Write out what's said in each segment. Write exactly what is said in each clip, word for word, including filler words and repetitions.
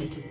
defeated.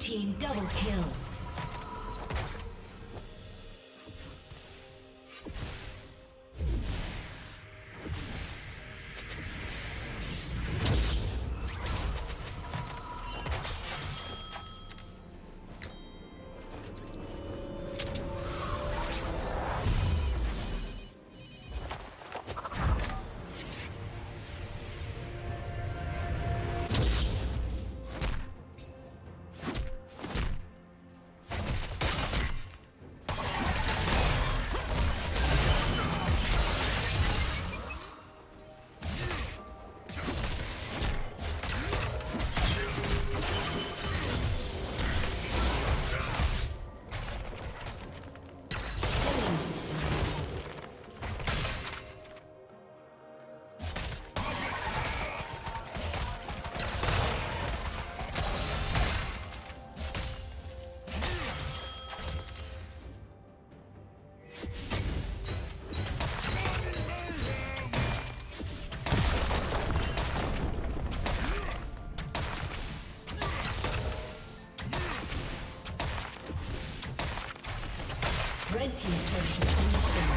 team double kill. Red team's turret has been destroyed.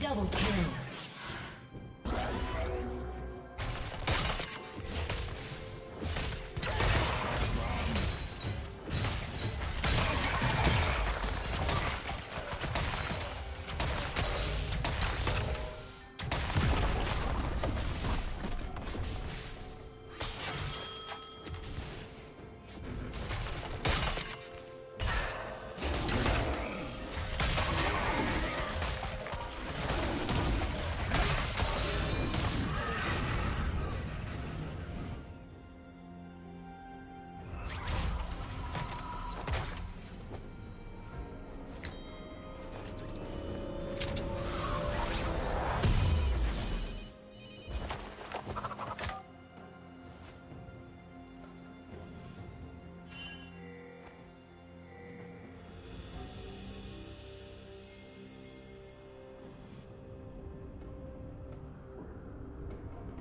Double kill.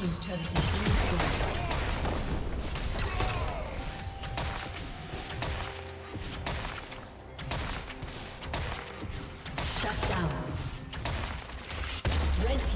Team's turret has been destroyed. Shut down. Red team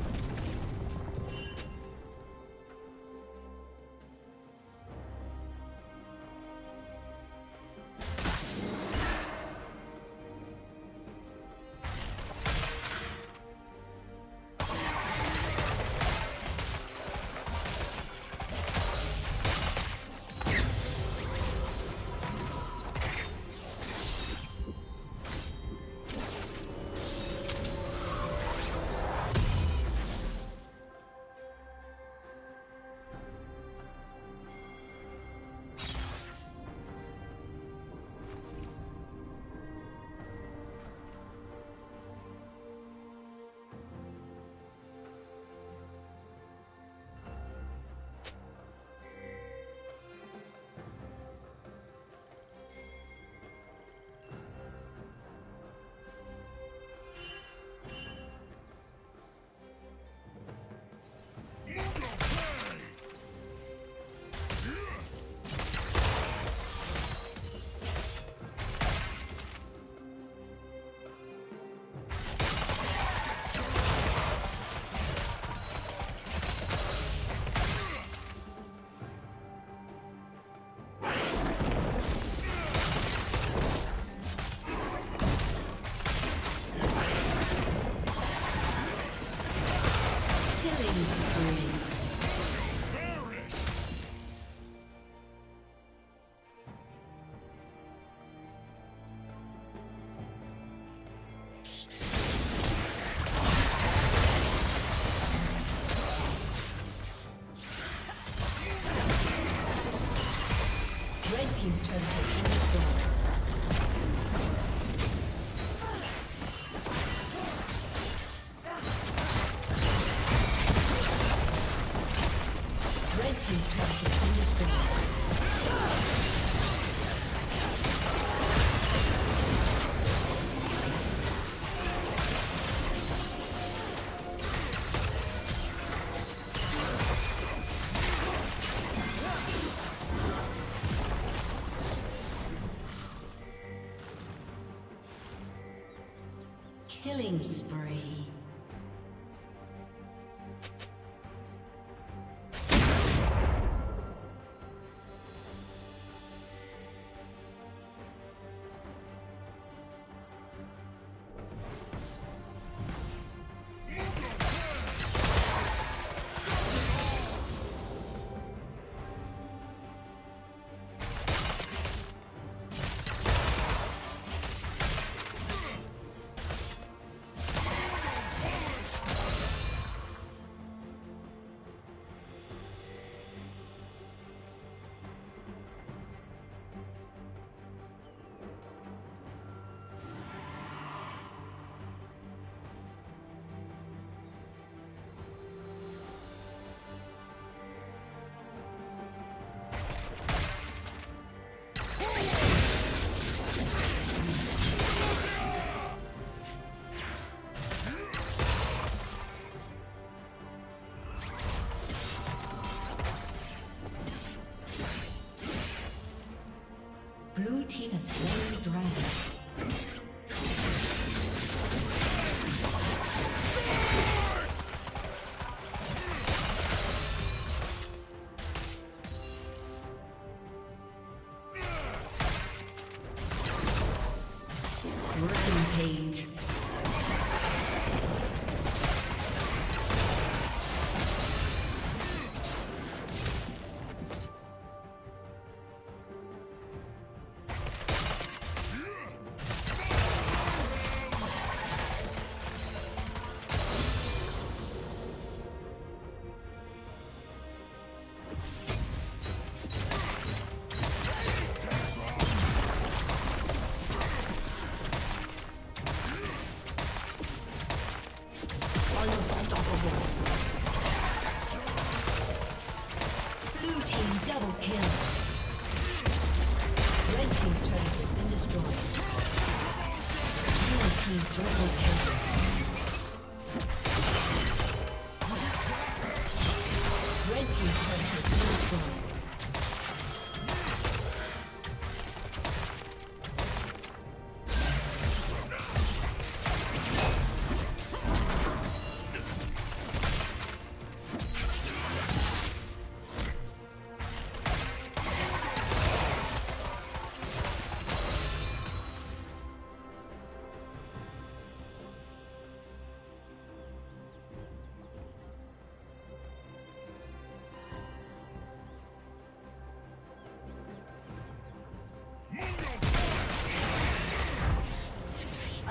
Killing spree. Blue team has slain the dragon.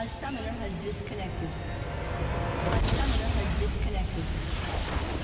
A summoner has disconnected. A summoner has disconnected.